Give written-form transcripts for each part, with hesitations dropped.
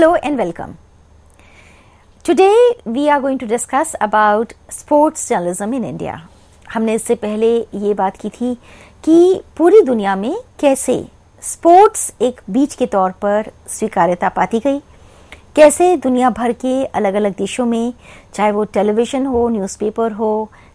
Hello and welcome. Today we are going to discuss about sports journalism in India. हमने इससे पहले ये बात की थी कि पूरी दुनिया में कैसे स्पोर्ट्स एक बीच के तौर पर स्वीकार्यता पाती गई, कैसे दुनिया भर के अलग अलग देशों में चाहे वो टेलीविज़न हो, न्यूज़पेपर हो,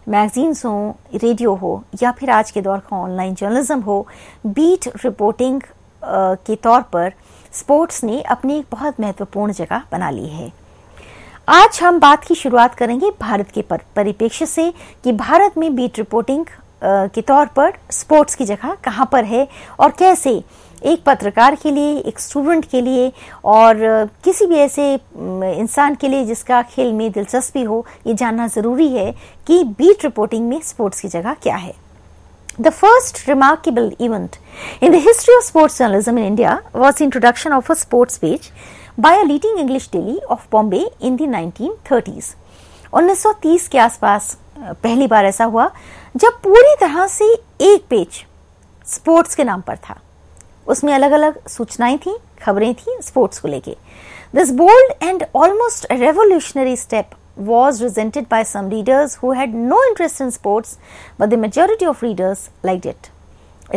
मैगजीन्स हो, रेडियो हो या फिर आज के दौर का ऑनलाइन जर्नलिज्म हो, बीट रिपोर्टिंग के तौर पर स्पोर्ट्स ने अपनी एक बहुत महत्वपूर्ण जगह बना ली है। आज हम बात की शुरुआत करेंगे भारत के परिप्रेक्ष्य से कि भारत में बीट रिपोर्टिंग के तौर पर स्पोर्ट्स की जगह कहाँ पर है और कैसे एक पत्रकार के लिए, एक स्टूडेंट के लिए और किसी भी ऐसे इंसान के लिए जिसका खेल में दिलचस्पी हो, ये जानना ज़रूरी है कि बीट रिपोर्टिंग में स्पोर्ट्स की जगह क्या है। The first remarkable event in the history of sports journalism in India was the introduction of a sports page by a leading English daily of Bombay in the 1930s. 1930 के आसपास पहली बार ऐसा हुआ जब पूरी तरह से एक पेज स्पोर्ट्स के नाम पर था। उसमें अलग अलग सूचनाएं थीं, खबरें थीं स्पोर्ट्स को लेके। This bold and almost revolutionary step was resented by some readers who had no interest in sports, but the majority of readers liked it.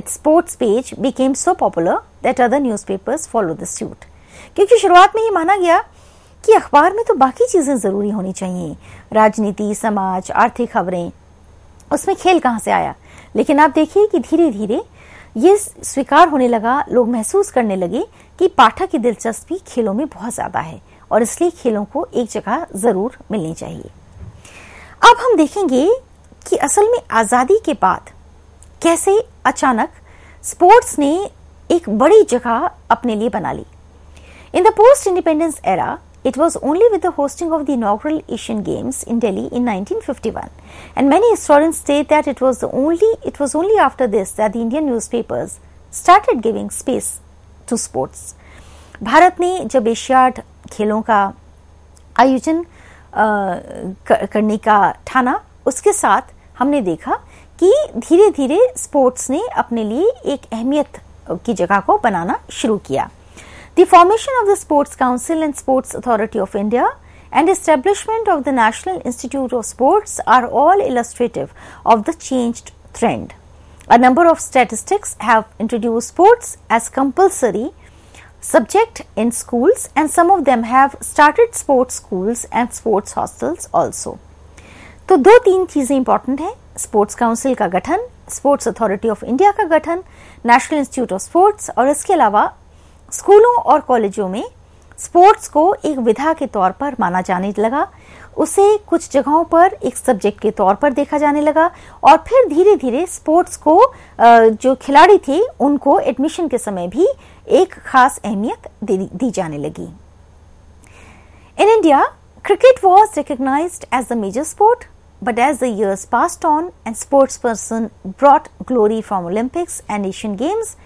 Its sports page became so popular that other newspapers followed the suit. क्योंकि शुरुआत में ही माना गया कि अखबार में तो बाकी चीज़ें ज़रूरी होनी चाहिए, राजनीति, समाज, आर्थिक खबरें, उसमें खेल कहाँ से आया। लेकिन आप देखिए कि धीरे धीरे ये स्वीकार होने लगा, लोग महसूस करने लगे कि पाठक की दिलचस्पी खेलों में बहुत ज़्यादा है और इसलिए खेलों को एक जगह ज़रूर मिलनी चाहिए। अब हम देखेंगे कि असल में आज़ादी के बाद कैसे अचानक स्पोर्ट्स ने एक बड़ी जगह अपने लिए बना ली। In the post independence era it was only with the hosting of the inaugural Asian games in Delhi in 1951 and many historians state that it was only after this that the Indian newspapers started giving space to sports. Bharat ने जब Asiad खेलों का आयोजन करने का ठाना, उसके साथ हमने देखा कि धीरे धीरे स्पोर्ट्स ने अपने लिए एक अहमियत की जगह को बनाना शुरू किया। The formation of the sports council and sports authority of India and establishment of the national institute of sports are all illustrative of the changed trend. A number of statistics have introduced sports as compulsory subject in schools and some of them have started sports schools and sports hostels also. तो दो तीन चीज़ें important हैं, sports council का गठन, sports authority of India का गठन, national institute of sports और इसके अलावा स्कूलों और कॉलेजों में स्पोर्ट्स को एक विधा के तौर पर माना जाने लगा, उसे कुछ जगहों पर एक सब्जेक्ट के तौर पर देखा जाने लगा और फिर धीरे धीरे स्पोर्ट्स को जो खिलाड़ी थे उनको एडमिशन के समय भी एक खास अहमियत दी जाने लगी। In India cricket was recognised as the major sport but as the years passed on and sports person brought glory from Olympics and Asian games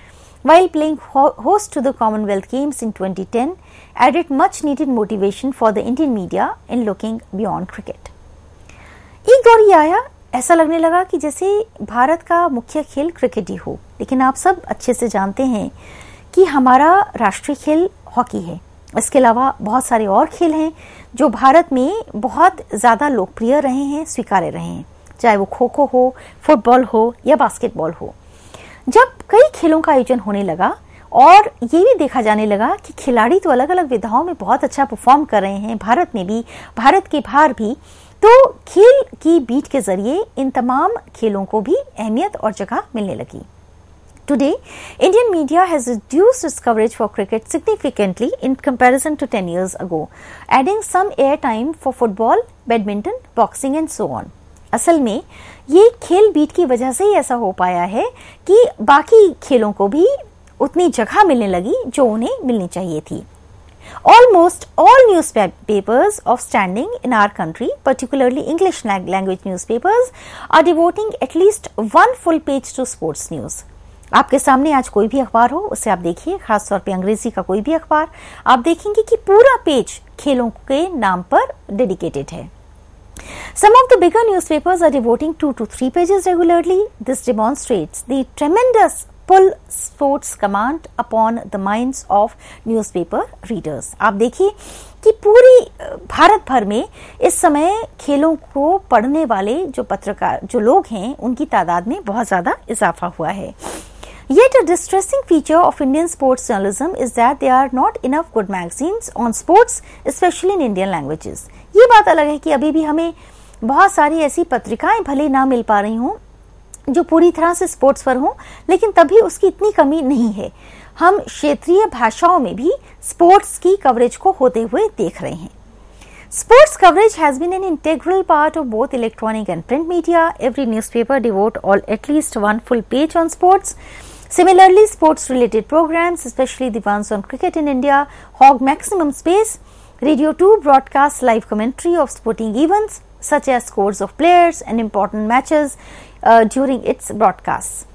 while playing host to the Commonwealth Games in 2010 added much needed motivation for the Indian media in looking beyond cricket. एक दौर ये आया, ऐसा लगने लगा कि जैसे भारत का मुख्य खेल क्रिकेट ही हो, लेकिन आप सब अच्छे से जानते हैं कि हमारा राष्ट्रीय खेल हॉकी है। इसके अलावा बहुत सारे और खेल हैं जो भारत में बहुत ज़्यादा लोकप्रिय रहे हैं, स्वीकार्य रहे हैं, चाहे वो खो खो हो, फुटबॉल हो या बास्केटबॉल हो। जब कई खेलों का आयोजन होने लगा और ये भी देखा जाने लगा कि खिलाड़ी तो अलग अलग विधाओं में बहुत अच्छा परफॉर्म कर रहे हैं, भारत में भी, भारत के बाहर भी, तो खेल की बीट के जरिए इन तमाम खेलों को भी अहमियत और जगह मिलने लगी। Today Indian media has reduced its coverage for cricket significantly in comparison to 10 years ago, adding some air time for football, badminton, boxing and so on. असल में ये खेल बीट की वजह से ही ऐसा हो पाया है कि बाकी खेलों को भी उतनी जगह मिलने लगी जो उन्हें मिलनी चाहिए थी। Almost all newspapers of standing in our country, particularly English language newspapers, are devoting at least one full page to sports news. आपके सामने आज कोई भी अखबार हो उसे आप देखिए, खासतौर पर अंग्रेजी का कोई भी अखबार, आप देखेंगे कि पूरा पेज खेलों के नाम पर डेडिकेटेड है। Some of the bigger newspapers are devoting 2 to 3 pages regularly. This demonstrates the tremendous pull sports command upon the minds of newspaper readers. आप देखिए कि पूरी भारत भर में इस समय खेलों को पढ़ने वाले जो पत्रकार जो लोग हैं उनकी तादाद में बहुत ज़्यादा इजाफा हुआ है। Yet a distressing feature of Indian sports journalism is that there are not enough good magazines on sports, especially in Indian languages. ये बात अलग है कि अभी भी हमें बहुत सारी ऐसी पत्रिकाएं भले ना मिल पा रही हों जो पूरी तरह से स्पोर्ट्स पर हों, लेकिन तभी उसकी इतनी कमी नहीं है। हम क्षेत्रीय भाषाओं में भी स्पोर्ट्स की कवरेज को होते हुए देख रहे हैं। Sports coverage has been an integral part of both electronic and print media. Every newspaper devotes at least one full page on sports. Similarly, sports-related programs, especially the ones on cricket in India, hog maximum space. Radio 2 broadcasts live commentary of sporting events, such as scores of players and important matches during its broadcasts.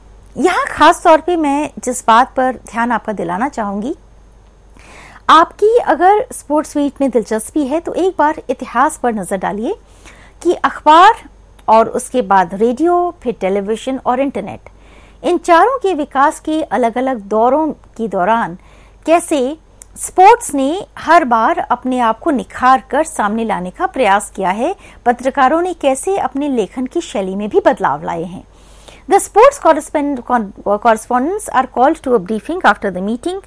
यहाँ खास तौर पे मैं जिस बात पर ध्यान आपका दिलाना चाहूँगी, आपकी अगर स्पोर्ट्स मीट में दिलचस्पी है तो एक बार इतिहास पर नज़र डालिए कि अखबार और उसके बाद रेडियो, फिर टेलीविज़न और इंटरनेट, इन चारों के विकास के अलग अलग दौरों के दौरान कैसे स्पोर्ट्स ने हर बार अपने आप को निखार कर सामने लाने का प्रयास किया है। पत्रकारों ने कैसे अपने लेखन की शैली में भी बदलाव लाए हैं। The sports correspondents are called to a briefing after the meeting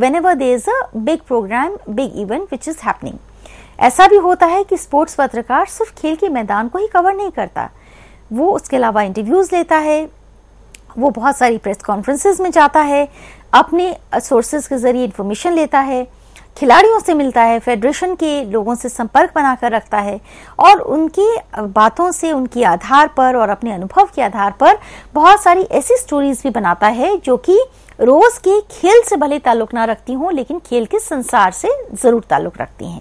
whenever there is a big program, big event which is happening. ऐसा भी होता है कि स्पोर्ट्स पत्रकार सिर्फ खेल के मैदान को ही कवर नहीं करता, वो उसके अलावा इंटरव्यूज़ लेता है, वो बहुत सारी प्रेस कॉन्फ्रेंसेस में जाता है, अपने सोर्सेज के ज़रिए इन्फॉर्मेशन लेता है, खिलाड़ियों से मिलता है, फेडरेशन के लोगों से संपर्क बनाकर रखता है और उनकी बातों से, उनके आधार पर और अपने अनुभव के आधार पर बहुत सारी ऐसी स्टोरीज भी बनाता है जो कि रोज के खेल से भले ताल्लुक ना रखती हों लेकिन खेल के संसार से जरूर ताल्लुक रखती हैं।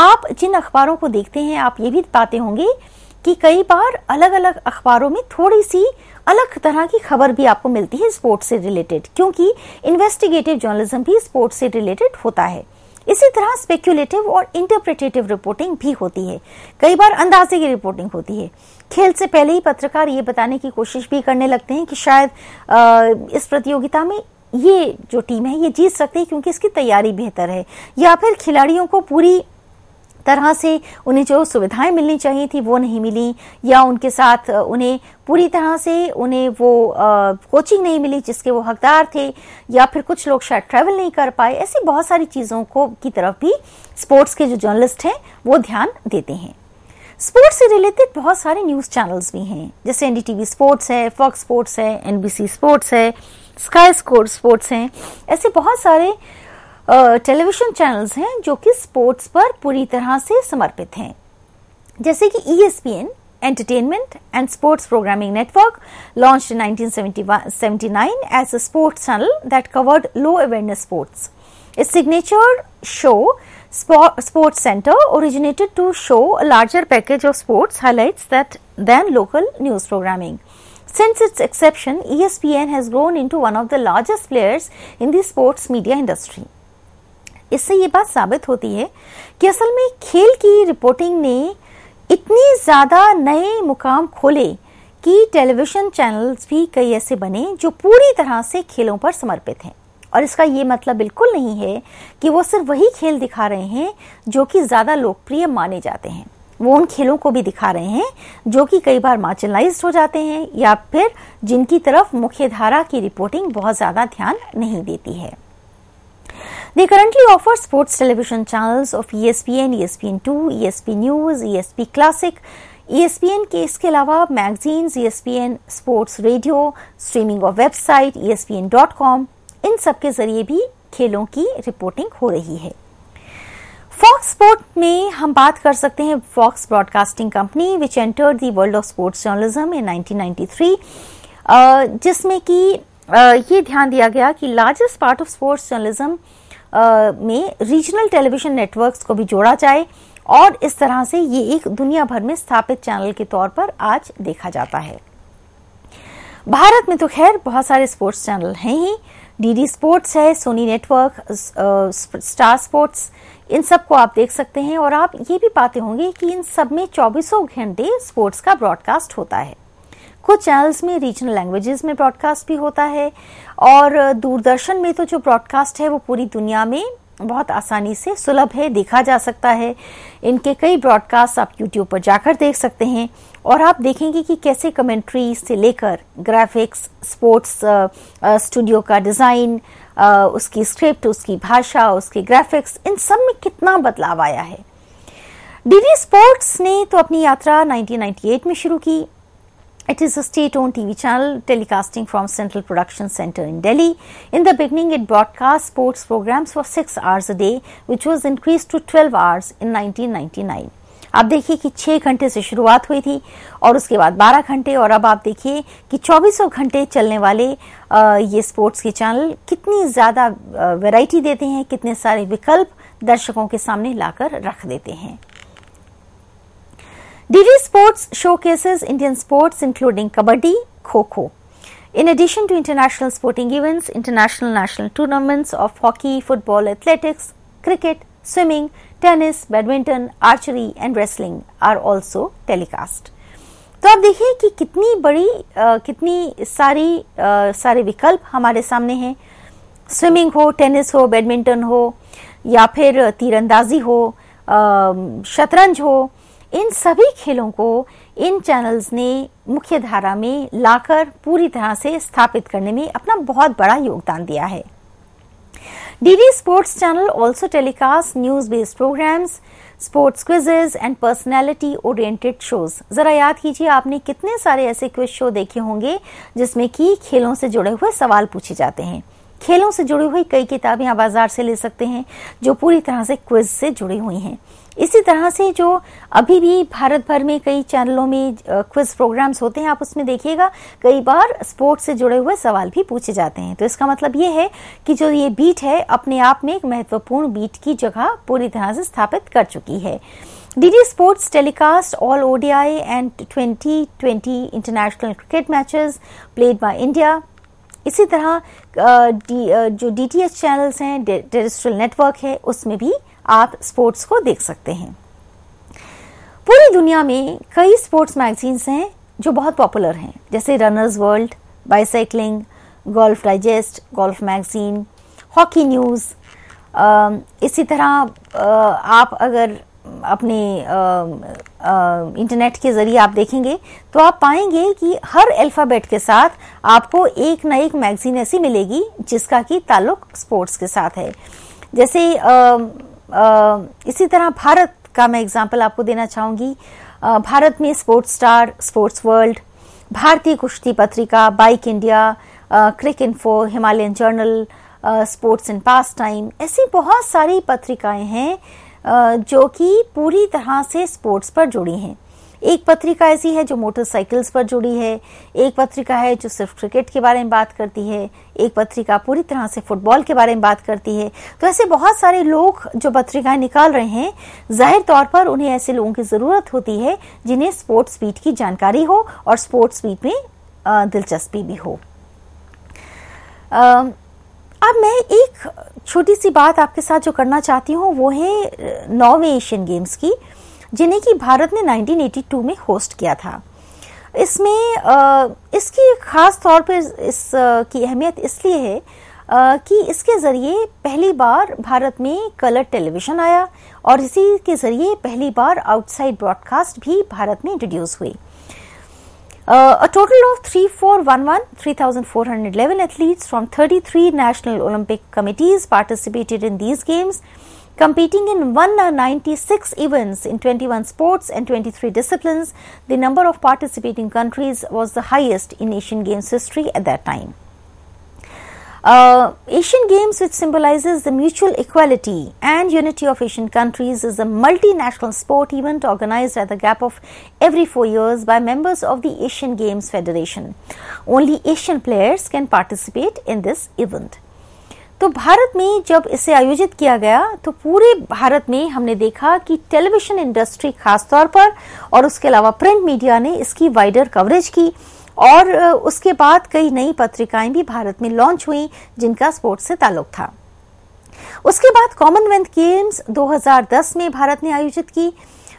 आप जिन अखबारों को देखते हैं आप ये भी पाते होंगे कि कई बार अलग अलग अखबारों में थोड़ी सी अलग तरह की खबर भी आपको मिलती है स्पोर्ट्स से रिलेटेड, क्योंकि इन्वेस्टिगेटिव जर्नलिज्म भी स्पोर्ट्स से रिलेटेड होता है। इसी तरह स्पेक्यूलेटिव और इंटरप्रिटेटिव रिपोर्टिंग भी होती है, कई बार अंदाजे की रिपोर्टिंग होती है। खेल से पहले ही पत्रकार ये बताने की कोशिश भी करने लगते हैं कि शायद इस प्रतियोगिता में ये जो टीम है ये जीत सकती है क्योंकि इसकी तैयारी बेहतर है, या फिर खिलाड़ियों को पूरी तरह से उन्हें जो सुविधाएं मिलनी चाहिए थी वो नहीं मिली, या उनके साथ उन्हें पूरी तरह से उन्हें वो कोचिंग नहीं मिली जिसके वो हकदार थे, या फिर कुछ लोग शायद ट्रैवल नहीं कर पाए। ऐसी बहुत सारी चीज़ों को की तरफ भी स्पोर्ट्स के जो जर्नलिस्ट हैं वो ध्यान देते हैं। स्पोर्ट्स से रिलेटेड बहुत सारे न्यूज़ चैनल्स भी हैं, जैसे NDTV स्पोर्ट्स है, फॉक्स स्पोर्ट्स है, NBC स्पोर्ट्स है, स्काई स्पोर्ट्स हैं। ऐसे बहुत सारे टेलीविज़न चैनल्स हैं जो कि स्पोर्ट्स पर पूरी तरह से समर्पित हैं, जैसे कि ESPN entertainment and sports programming network launched in 1979 as a sports channel that covered low awareness sports. Its signature show sports centre originated to show a larger package of sports highlights that then local news programming. Since its inception, ESPN has grown into one of the largest players in the sports media industry. इससे ये बात साबित होती है कि असल में खेल की रिपोर्टिंग ने इतनी ज़्यादा नए मुकाम खोले कि टेलीविज़न चैनल्स भी कई ऐसे बने जो पूरी तरह से खेलों पर समर्पित हैं। और इसका ये मतलब बिल्कुल नहीं है कि वो सिर्फ वही खेल दिखा रहे हैं जो कि ज़्यादा लोकप्रिय माने जाते हैं, वो उन खेलों को भी दिखा रहे हैं जो कि कई बार मार्जिनलाइज्ड हो जाते हैं या फिर जिनकी तरफ मुख्य धारा की रिपोर्टिंग बहुत ज़्यादा ध्यान नहीं देती है। They currently offer sports television channels of ESPN, ESPN2, ESPN News, ESPN Classic, ESPN के इसके अलावा magazines, ESPN Sports Radio, streaming of website, ESPN.com, इन सब के जरिए भी खेलों की रिपोर्टिंग हो रही है। फॉक्स स्पोर्ट में हम बात कर सकते हैं Fox broadcasting company which entered the world of sports journalism in 1993, जिसमें कि ये ध्यान दिया गया कि largest part of sports journalism में रीजनल टेलीविज़न नेटवर्क्स को भी जोड़ा जाए और इस तरह से ये एक दुनिया भर में स्थापित चैनल के तौर पर आज देखा जाता है। भारत में तो खैर बहुत सारे स्पोर्ट्स चैनल हैं ही, DD स्पोर्ट्स है, सोनी नेटवर्क स्टार स्पोर्ट्स, इन सब को आप देख सकते हैं और आप ये भी पाते होंगे कि इन सब में 24 घंटे स्पोर्ट्स का ब्रॉडकास्ट होता है। कुछ चैनल्स में रीजनल लैंग्वेजेस में ब्रॉडकास्ट भी होता है और दूरदर्शन में तो जो ब्रॉडकास्ट है वो पूरी दुनिया में बहुत आसानी से सुलभ है, देखा जा सकता है। इनके कई ब्रॉडकास्ट आप YouTube पर जाकर देख सकते हैं और आप देखेंगे कि कैसे कमेंट्री से लेकर ग्राफिक्स, स्पोर्ट्स स्टूडियो का डिज़ाइन, उसकी स्क्रिप्ट, उसकी भाषा, उसके ग्राफिक्स, इन सब में कितना बदलाव आया है। डीडी स्पोर्ट्स ने तो अपनी यात्रा 1998 में शुरू की। It is a state-owned TV channel telecasting from Central Production Center in Delhi. In the beginning, it broadcast sports programs for 6 hours a day, which was increased to 12 hours in 1999. आप देखिए कि 6 घंटे से शुरुआत हुई थी और उसके बाद 12 घंटे और अब आप देखिए कि 2400 घंटे चलने वाले ये स्पोर्ट्स के चैनल कितनी ज़्यादा वैरायटी देते हैं, कितने सारे विकल्प दर्शकों के सामने लाकर रख देते हैं। DD Sports showcases Indian sports including kabaddi, kho-kho. In addition to international sporting events, international national tournaments of hockey, football, athletics, cricket, swimming, tennis, badminton, archery and wrestling are also telecast. तो आप देखिए कि कितनी बड़ी कितनी सारे विकल्प हमारे सामने हैं। स्विमिंग हो, टेनिस हो, बैडमिंटन हो या फिर तीरंदाजी हो, शतरंज हो, इन सभी खेलों को इन चैनल्स ने मुख्य धारा में लाकर पूरी तरह से स्थापित करने में अपना बहुत बड़ा योगदान दिया है। DD Sports channel also telecast news-based programs, sports quizzes and personality-oriented shows. जरा याद कीजिए आपने कितने सारे ऐसे क्विज शो देखे होंगे जिसमें कि खेलों से जुड़े हुए सवाल पूछे जाते हैं। खेलों से जुड़ी हुई कई किताबें आप बाजार से ले सकते हैं जो पूरी तरह से क्विज से जुड़ी हुई हैं। इसी तरह से जो अभी भी भारत भर में कई चैनलों में क्विज प्रोग्राम्स होते हैं, आप उसमें देखिएगा कई बार स्पोर्ट्स से जुड़े हुए सवाल भी पूछे जाते हैं। तो इसका मतलब ये है कि जो ये बीट है अपने आप में एक महत्वपूर्ण बीट की जगह पूरी तरह से स्थापित कर चुकी है। DD Sports telecast all ODI and 2020 international cricket matches played by India. इसी तरह जो DTH चैनल्स हैं, टेरेस्ट्रियल नेटवर्क है, उसमें भी आप स्पोर्ट्स को देख सकते हैं। पूरी दुनिया में कई स्पोर्ट्स मैगजीन्स हैं जो बहुत पॉपुलर हैं, जैसे runners world, bicycling, golf digest, golf magazine, hockey news. इसी तरह आप अगर अपने इंटरनेट के ज़रिए आप देखेंगे तो आप पाएंगे कि हर अल्फ़ाबेट के साथ आपको एक ना एक मैगज़ीन ऐसी मिलेगी जिसका कि ताल्लुक़ स्पोर्ट्स के साथ है। जैसे इसी तरह भारत का मैं एग्जांपल आपको देना चाहूँगी। भारत में स्पोर्ट्स स्टार, स्पोर्ट्स वर्ल्ड, भारतीय कुश्ती पत्रिका, bike India, Cricinfo, Himalayan journal, sports and pastime, ऐसी बहुत सारी पत्रिकाएँ हैं जो कि पूरी तरह से स्पोर्ट्स पर जुड़ी हैं। एक पत्रिका ऐसी है जो मोटरसाइकिल्स पर जुड़ी है, एक पत्रिका है जो सिर्फ क्रिकेट के बारे में बात करती है, एक पत्रिका पूरी तरह से फुटबॉल के बारे में बात करती है। तो ऐसे बहुत सारे लोग जो पत्रिकाएं निकाल रहे हैं, जाहिर तौर पर उन्हें ऐसे लोगों की ज़रूरत होती है जिन्हें स्पोर्ट्स बीट की जानकारी हो और स्पोर्ट्स बीट में दिलचस्पी भी हो। अब मैं एक छोटी सी बात आपके साथ जो करना चाहती हूँ वो है 9वें एशियन गेम्स की, जिन्हें कि भारत ने 1982 में होस्ट किया था। इसमें इसकी ख़ास तौर पे इसकी अहमियत इसलिए है कि इसके ज़रिए पहली बार भारत में कलर टेलीविज़न आया और इसी के ज़रिए पहली बार आउटसाइड ब्रॉडकास्ट भी भारत में इंट्रोड्यूस हुई। A total of 3,411 athletes from 33 national Olympic committees participated in these games, competing in 196 events in 21 sports and 23 disciplines. The number of participating countries was the highest in Asian Games history at that time. Asian Games, which symbolizes the mutual equality and unity of Asian countries, is a multinational sport event organized at the gap of every 4 years by members of the Asian Games Federation. Only Asian players can participate in this event. तो भारत में जब इसे आयोजित किया गया तो पूरे भारत में हमने देखा कि टेलीविज़न इंडस्ट्री खास तौर पर और उसके अलावा प्रिंट मीडिया ने इसकी वाइडर कवरेज की और उसके बाद कई नई पत्रिकाएं भी भारत में लॉन्च हुई जिनका स्पोर्ट्स से ताल्लुक था। उसके बाद कॉमनवेल्थ गेम्स 2010 में भारत ने आयोजित की।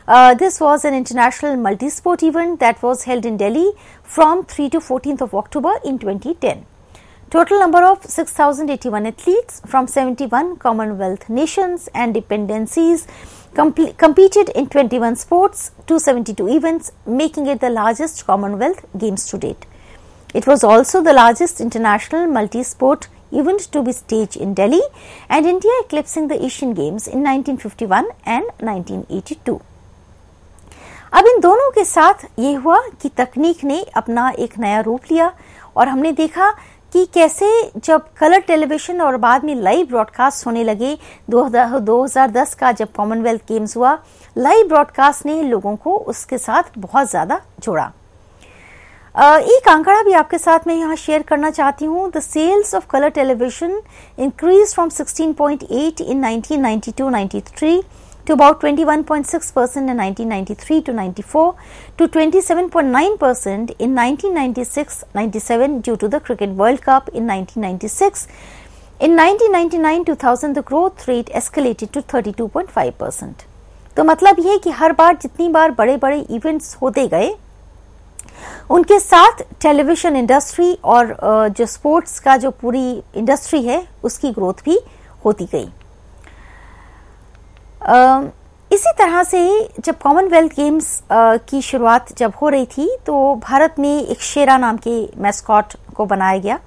This was an international multi-sport event that was held in Delhi from 3 to 14th of October in 2010. Total number of 6,081 athletes from 71 Commonwealth nations and dependencies competed in 21 sports, 272 events, making it the largest Commonwealth Games to date. It was also the largest international multi-sport event to be staged in Delhi, and India eclipsing the Asian Games in 1951 and 1982. अब इन दोनों के साथ ये हुआ कि तकनीक ने अपना एक नया रूप लिया और हमने देखा कि कैसे जब कलर टेलीविजन और बाद में लाइव ब्रॉडकास्ट होने लगे 2010 का जब कॉमनवेल्थ गेम्स हुआ, लाइव ब्रॉडकास्ट ने लोगों को उसके साथ बहुत ज़्यादा जोड़ा। एक आंकड़ा भी आपके साथ मैं यहाँ शेयर करना चाहती हूँ। The sales of colour television increase from 16.8 in 1992-93 to about 21.6% in 1993-94 to 27.9% in 1996-97 due to the Cricket World Cup in 1996. In 1999-2000 the growth rate escalated to 32.5%. तो मतलब ये कि हर बार जितनी बार बड़े-बड़े events होते गए, उनके साथ television industry और जो sports का जो पूरी industry है, उसकी growth भी होती गई. इसी तरह से जब कॉमनवेल्थ गेम्स की शुरुआत जब हो रही थी तो भारत में एक शेरा नाम के मैस्कॉट को बनाया गया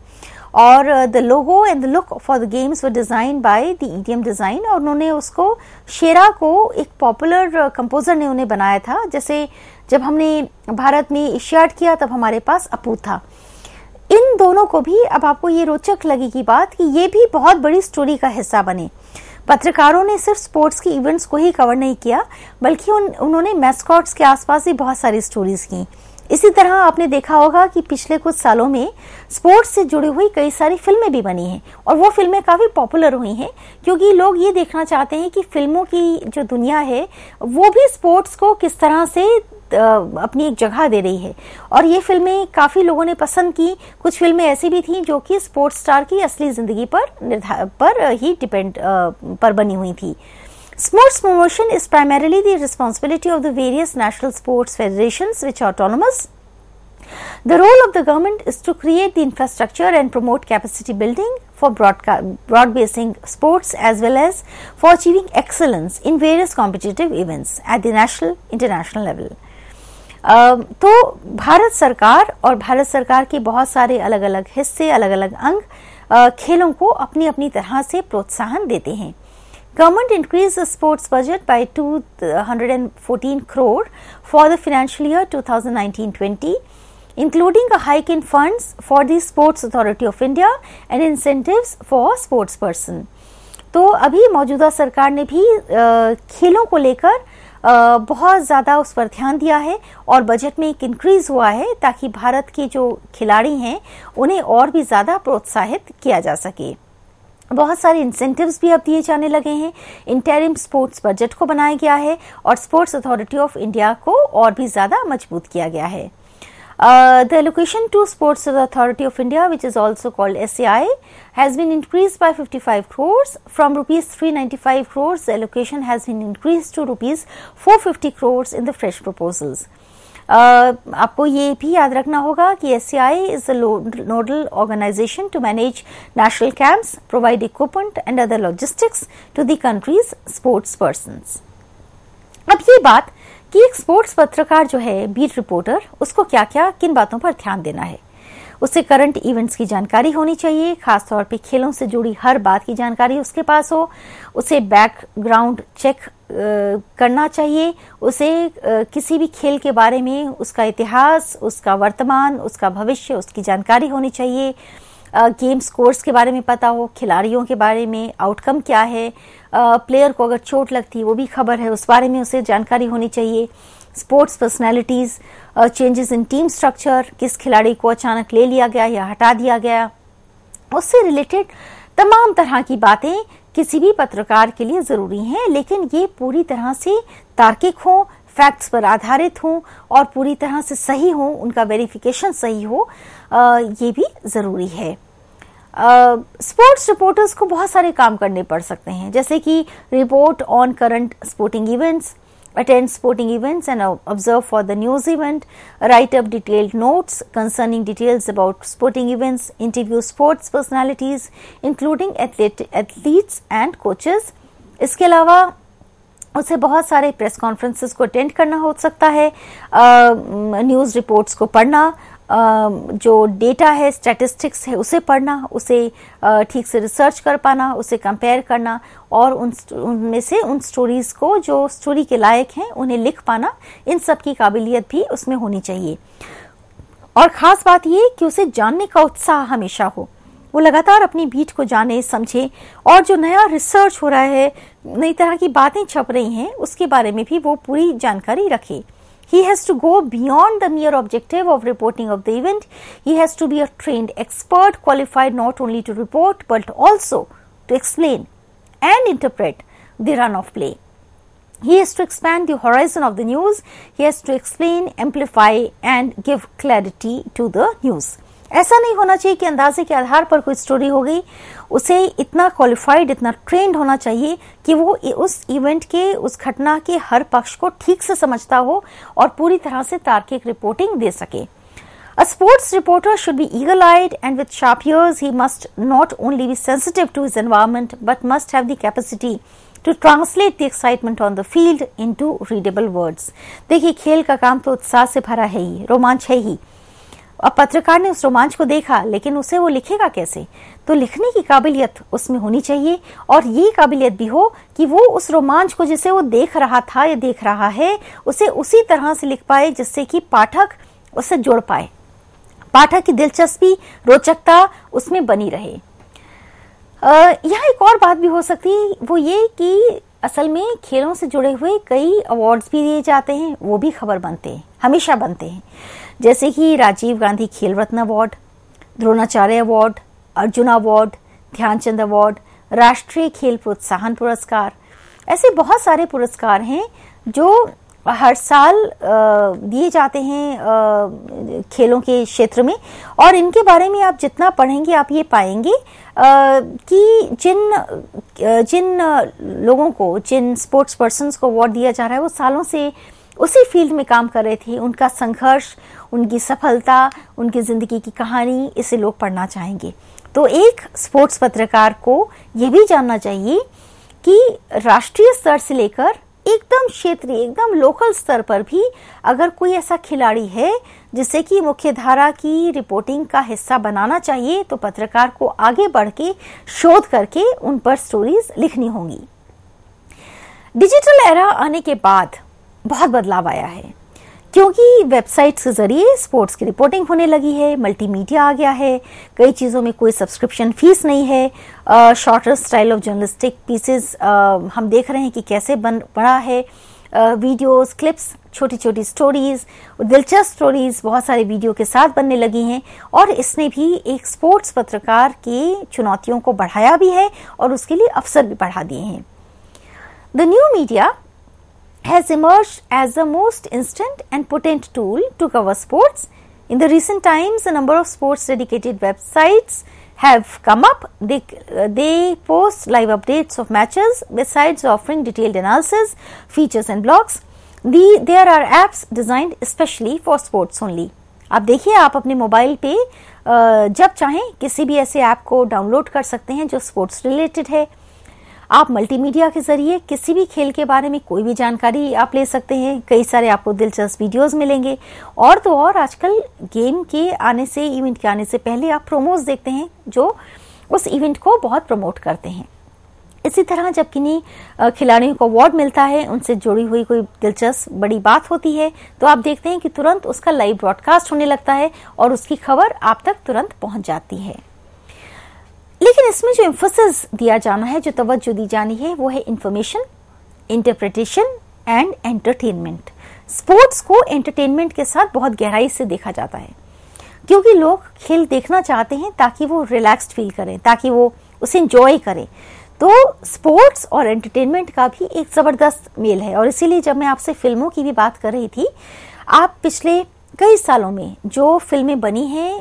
और the logo and the look for the games were design by the EDM design और उन्होंने उसको शेरा को एक पॉपुलर कंपोज़र ने उन्हें बनाया था. जैसे जब हमने भारत में एशियाड किया तब हमारे पास अपू था. इन दोनों को भी अब आपको ये रोचक लगेगी बात कि ये भी बहुत बड़ी स्टोरी का हिस्सा बने. पत्रकारों ने सिर्फ स्पोर्ट्स के इवेंट्स को ही कवर नहीं किया बल्कि उन्होंने मैस्कॉट्स के आसपास भी बहुत सारी स्टोरीज की. इसी तरह आपने देखा होगा कि पिछले कुछ सालों में स्पोर्ट्स से जुड़ी हुई कई सारी फिल्में भी बनी हैं और वो फिल्में काफ़ी पॉपुलर हुई हैं क्योंकि लोग ये देखना चाहते हैं कि फिल्मों की जो दुनिया है वो भी स्पोर्ट्स को किस तरह से अपनी एक जगह दे रही है. और ये फिल्में काफ़ी लोगों ने पसंद की. कुछ फिल्में ऐसी भी थीं जो कि स्पोर्ट्स स्टार की असली ज़िंदगी पर ही बनी हुई थी. Sports promotion is primarily the responsibility of the various national sports federations which are autonomous. The role of the government is to create the infrastructure and promote capacity building for broad-basing sports as well as for achieving excellence in various competitive events at the national, international level. तो भारत सरकार और भारत सरकार के बहुत सारे अलग-अलग हिस्से, अलग-अलग अंग खेलों को अपनी-अपनी तरह से प्रोत्साहन देते हैं. Government increased the sports budget by 214 crore for the financial year 2019-20, including a hike in funds for the Sports Authority of India and incentives for sports person. तो अभी मौजूदा सरकार ने भी खेलों को लेकर बहुत ज़्यादा उस पर ध्यान दिया है और बजट में एक इंक्रीज़ हुआ है ताकि भारत के जो खिलाड़ी हैं उन्हें और भी ज़्यादा प्रोत्साहित किया जा सके. बहुत सारे इंसेंटिव्स भी अब दिए जाने लगे हैं. इंटरिम स्पोर्ट्स बजट को बनाया गया है और स्पोर्ट्स अथॉरिटी ऑफ इंडिया को और भी ज़्यादा मजबूत किया गया है. The allocation to Sports Authority of India, which is also called SAI, has been increased by 55 crores. From rupees 395 crores, the allocation has been increased to rupees 450 crores in the fresh proposals. आपको ये भी याद रखना होगा कि SCI is a nodal organization to manage national camps, provide equipment and other logistics to the country's sports persons. अब ये बात कि एक स्पोर्ट्स पत्रकार जो है बीट रिपोर्टर उसको क्या-क्या किन बातों पर ध्यान देना है. उससे करंट इवेंट्स की जानकारी होनी चाहिए, खासतौर पे खेलों से जुड़ी हर बात की जानकारी उसके पास हो. उसे बैकग्राउंड चेक करना चाहिए. उसे किसी भी खेल के बारे में उसका इतिहास, उसका वर्तमान, उसका भविष्य, उसकी जानकारी होनी चाहिए. गेम स्कोर्स के बारे में पता हो, खिलाड़ियों के बारे में आउटकम क्या है, प्लेयर को अगर चोट लगती वो भी खबर है, उस बारे में उसे जानकारी होनी चाहिए. Sports personalities, changes in team structure, किस खिलाड़ी को अचानक ले लिया गया या हटा दिया गया, उससे रिलेटेड तमाम तरह की बातें किसी भी पत्रकार के लिए ज़रूरी हैं. लेकिन ये पूरी तरह से तार्किक हों, फैक्ट्स पर आधारित हों और पूरी तरह से सही हों, उनका वेरिफिकेशन सही हो, ये भी ज़रूरी है. स्पोर्ट्स रिपोर्टर्स को बहुत सारे काम करने पड़ सकते हैं जैसे कि report on current sporting events, attend sporting events and observe for the news event, write up detailed notes concerning details about sporting events, interview sports personalities including athletes and coaches. इसके अलावा उसे बहुत सारे प्रेस कॉन्फ्रेंसेस को attend करना हो सकता है, न्यूज़ रिपोर्ट्स को पढ़ना, जो डेटा है, स्टैटिस्टिक्स है उसे पढ़ना, उसे ठीक से रिसर्च कर पाना, उसे कंपेयर करना और उनमें से उन स्टोरीज को जो स्टोरी के लायक हैं उन्हें लिख पाना, इन सब की काबिलियत भी उसमें होनी चाहिए। और खास बात ये कि उसे जानने का उत्साह हमेशा हो, वो लगातार अपनी बीट को जाने, समझे और जो नया रिसर्च हो रहा है, नई तरह की बातें छप रही हैं उसके बारे में भी वो पूरी जानकारी रखे। He has to go beyond the mere objective of reporting of the event. He has to be a trained expert, qualified not only to report but also to explain and interpret the run of play. He has to expand the horizon of the news. He has to explain, amplify and give clarity to the news. ऐसा नहीं होना चाहिए कि अंदाजे के आधार पर कोई story हो गई, उसे इतना क्वालिफाइड, इतना ट्रेंड होना चाहिए कि वो उस इवेंट के, उस घटना के हर पक्ष को ठीक से समझता हो और पूरी तरह से तार्किक रिपोर्टिंग दे सके। A sports reporter should be eagle-eyed and with sharp ears. He must not only be sensitive to his environment but must have the capacity to translate the excitement on the field into readable words. देखिए, खेल का काम तो उत्साह से भरा है ही, रोमांच है ही। अब पत्रकार ने उस रोमांच को देखा, लेकिन उसे वो लिखेगा कैसे, तो लिखने की काबिलियत उसमें होनी चाहिए और ये काबिलियत भी हो कि वो उस रोमांच को जिसे वो देख रहा था या देख रहा है उसे उसी तरह से लिख पाए जिससे कि पाठक उससे जुड़ पाए, पाठक की दिलचस्पी, रोचकता उसमें बनी रहे। यहाँ एक और बात भी हो सकती है, वो ये कि असल में खेलों से जुड़े हुए कई अवार्ड्स भी दिए जाते हैं, वो भी खबर बनते हैं, हमेशा बनते हैं, जैसे कि Rajiv Gandhi Khel Ratna award, Dronacharya award, Arjuna award, Dhyanchand award, Rashtriya Khel प्रोत्साहन पुरस्कार। ऐसे बहुत सारे पुरस्कार हैं जो हर साल दिए जाते हैं खेलों के क्षेत्र में और इनके बारे में आप जितना पढ़ेंगे आप ये पाएंगे कि जिन लोगों को, जिन स्पोर्ट्स पर्सन्स को अवार्ड दिया जा रहा है वो सालों से उसी फील्ड में काम कर रहे थे, उनका संघर्ष, उनकी सफलता, उनकी ज़िंदगी की कहानी, इसे लोग पढ़ना चाहेंगे। तो एक स्पोर्ट्स पत्रकार को ये भी जानना चाहिए कि राष्ट्रीय स्तर से लेकर एकदम क्षेत्रीय, एकदम लोकल स्तर पर भी अगर कोई ऐसा खिलाड़ी है जिसे कि मुख्य धारा की रिपोर्टिंग का हिस्सा बनाना चाहिए तो पत्रकार को आगे बढ़ के शोध करके उन पर स्टोरीज लिखनी होंगी। डिजिटल एरा आने के बाद बहुत बदलाव आया है, क्योंकि वेबसाइट्स के जरिए स्पोर्ट्स की रिपोर्टिंग होने लगी है, मल्टीमीडिया आ गया है, कई चीज़ों में कोई सब्सक्रिप्शन फीस नहीं है, shorter style of journalistic pieces हम देख रहे हैं कि कैसे बड़ा है, वीडियोस, क्लिप्स, छोटी छोटी स्टोरीज, दिलचस्प स्टोरीज बहुत सारे वीडियो के साथ बनने लगी हैं और इसने भी एक स्पोर्ट्स पत्रकार की चुनौतियों को बढ़ाया भी है और उसके लिए अवसर भी बढ़ा दिए हैं। The new media has emerged as the most instant and potent tool to cover sports. In the recent times, a number of sports dedicated websites have come up. They post live updates of matches besides offering detailed analysis, features and blogs. There are apps designed especially for sports only. आप देखिए, आप अपने mobile पे जब चाहें किसी भी ऐसे ऐप को डाउनलोड कर सकते हैं जो स्पोर्ट्स रिलेटेड है। आप मल्टीमीडिया के जरिए किसी भी खेल के बारे में कोई भी जानकारी आप ले सकते हैं, कई सारे आपको दिलचस्प वीडियोस मिलेंगे और तो और आजकल गेम के आने से, इवेंट के आने से पहले आप प्रोमोज देखते हैं जो उस इवेंट को बहुत प्रमोट करते हैं। इसी तरह जब किन्हीं खिलाड़ियों को अवार्ड मिलता है, उनसे जुड़ी हुई कोई दिलचस्प बड़ी बात होती है तो आप देखते हैं कि तुरंत उसका लाइव ब्रॉडकास्ट होने लगता है और उसकी खबर आप तक तुरंत पहुँच जाती है। लेकिन इसमें जो एम्फोसिस दिया जाना है, जो तवज्जो दी जानी है वो है information, interpretation and entertainment. Sports को एंटरटेनमेंट के साथ बहुत गहराई से देखा जाता है, क्योंकि लोग खेल देखना चाहते हैं ताकि वो रिलैक्स्ड फील करें, ताकि वो उसे एंजॉय करें। तो स्पोर्ट्स और एंटरटेनमेंट का भी एक ज़बरदस्त मेल है और इसीलिए जब मैं आपसे फिल्मों की भी बात कर रही थी, आप पिछले कई सालों में जो फिल्में बनी हैं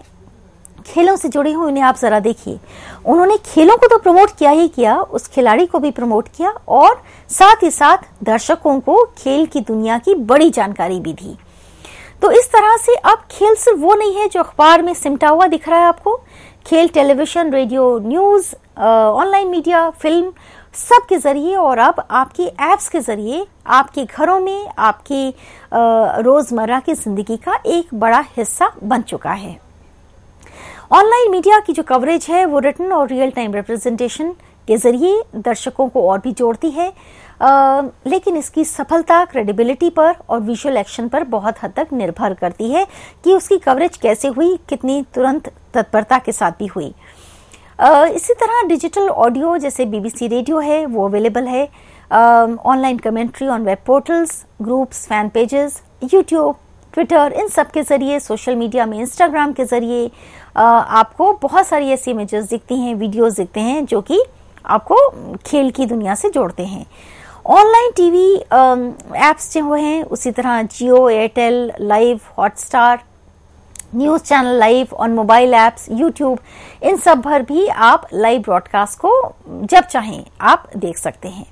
खेलों से जुड़े हों, उन्हें आप ज़रा देखिए। उन्होंने खेलों को तो प्रमोट किया ही किया, उस खिलाड़ी को भी प्रमोट किया और साथ ही साथ दर्शकों को खेल की दुनिया की बड़ी जानकारी भी दी। तो इस तरह से अब खेल सिर्फ वो नहीं है जो अखबार में सिमटा हुआ दिख रहा है आपको। खेल television, radio, news, online media, film, सब के ज़रिए और अब आपकी ऐप्स के ज़रिए आपके घरों में आपकी रोज़मर्रा की ज़िंदगी का एक बड़ा हिस्सा बन चुका है। ऑनलाइन मीडिया की जो कवरेज है वो रिटन और रियल टाइम रिप्रेजेंटेशन के जरिए दर्शकों को और भी जोड़ती है, लेकिन इसकी सफलता क्रेडिबिलिटी पर और विजुअल एक्शन पर बहुत हद तक निर्भर करती है कि उसकी कवरेज कैसे हुई, कितनी तुरंत तत्परता के साथ भी हुई। इसी तरह डिजिटल ऑडियो जैसे बीबीसी रेडियो है वो अवेलेबल है, online commentary on web portals, groups, fan pages, YouTube, Twitter, इन सब के ज़रिए, सोशल मीडिया में इंस्टाग्राम के ज़रिए आपको बहुत सारी ऐसी इमेजेस दिखती हैं, वीडियोस दिखते हैं जो कि आपको खेल की दुनिया से जोड़ते हैं। ऑनलाइन टीवी ऐप्स जो हैं उसी तरह Jio, Airtel live, Hotstar, news channel live on mobile apps, YouTube, इन सब पर भी आप लाइव ब्रॉडकास्ट को जब चाहें आप देख सकते हैं।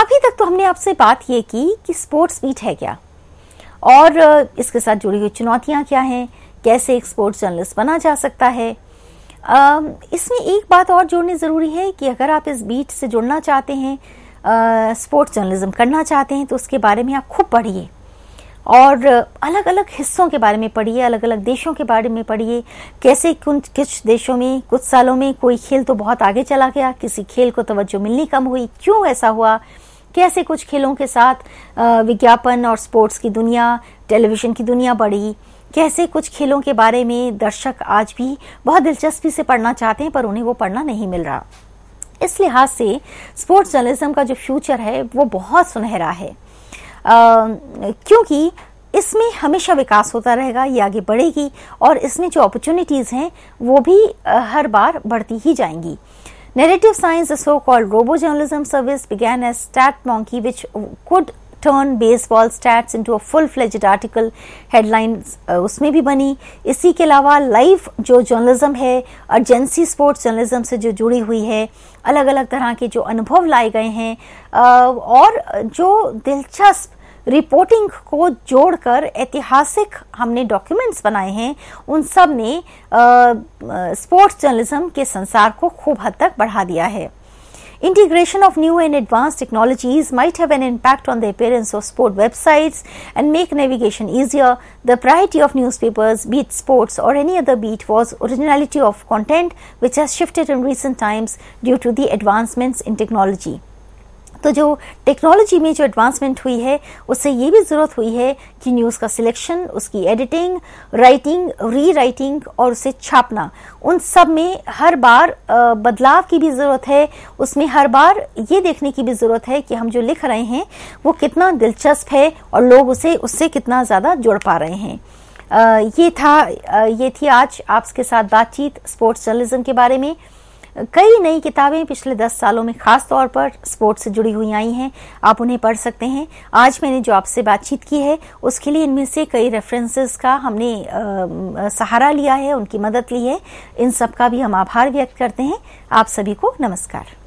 अभी तक तो हमने आपसे बात ये की कि स्पोर्ट्स मीट है क्या और इसके साथ जुड़ी हुई चुनौतियाँ क्या हैं, कैसे एक स्पोर्ट्स जर्नलिस्ट बना जा सकता है। इसमें एक बात और जोड़नी ज़रूरी है कि अगर आप इस बीट से जुड़ना चाहते हैं, स्पोर्ट्स जर्नलिज्म करना चाहते हैं, तो उसके बारे में आप खूब पढ़िए और अलग अलग हिस्सों के बारे में पढ़िए, अलग अलग देशों के बारे में पढ़िए, कैसे कुछ देशों में कुछ सालों में कोई खेल तो बहुत आगे चला गया, किसी खेल को तवज्जो मिलनी कम हुई, क्यों ऐसा हुआ, कैसे कुछ खेलों के साथ विज्ञापन और स्पोर्ट्स की दुनिया, टेलीविज़न की दुनिया बढ़ी, कैसे कुछ खेलों के बारे में दर्शक आज भी बहुत दिलचस्पी से पढ़ना चाहते हैं पर उन्हें वो पढ़ना नहीं मिल रहा। इस लिहाज से स्पोर्ट्स जर्नलिज्म का जो फ्यूचर है वो बहुत सुनहरा है, क्योंकि इसमें हमेशा विकास होता रहेगा, ये आगे बढ़ेगी और इसमें जो अपॉर्चुनिटीज़ हैं वो भी हर बार बढ़ती ही जाएंगी। Narrative science, the so called robo journalism service began as stat monkey which could turn baseball stats into a full fledged article, headlines उसमें भी बनी। इसी के अलावा लाइव जो जर्नलिज्म है, अर्जेंसी स्पोर्ट्स जर्नलिज्म से जो जुड़ी हुई है, अलग अलग तरह के जो अनुभव लाए गए हैं और जो दिलचस्प रिपोर्टिंग को जोड़कर ऐतिहासिक हमने डॉक्यूमेंट्स बनाए हैं, उन सब ने स्पोर्ट्स जर्नलिज्म के संसार को खूब हद तक बढ़ा दिया है। Integration of new and advanced technologies might have an impact on the appearance of sport websites and make navigation easier. The priority of newspapers, be it sports or any other beat, was originality of content, which has shifted in recent times due to the advancements in technology. तो जो technology में जो advancement हुई है उससे ये भी ज़रूरत हुई है कि न्यूज़ का सिलेक्शन, उसकी एडिटिंग, राइटिंग, री राइटिंग और उसे छापना, उन सब में हर बार बदलाव की भी ज़रूरत है। उसमें हर बार ये देखने की भी ज़रूरत है कि हम जो लिख रहे हैं वो कितना दिलचस्प है और लोग उसे उससे कितना ज़्यादा जुड़ पा रहे हैं। ये थी आज आपके साथ बातचीत स्पोर्ट्स जर्नलिज्म के बारे में। कई नई किताबें पिछले 10 सालों में खास तौर पर स्पोर्ट्स से जुड़ी हुई आई हैं, आप उन्हें पढ़ सकते हैं। आज मैंने जो आपसे बातचीत की है उसके लिए इनमें से कई रेफरेंसेस का हमने सहारा लिया है, उनकी मदद ली है। इन सब का भी हम आभार व्यक्त करते हैं। आप सभी को नमस्कार।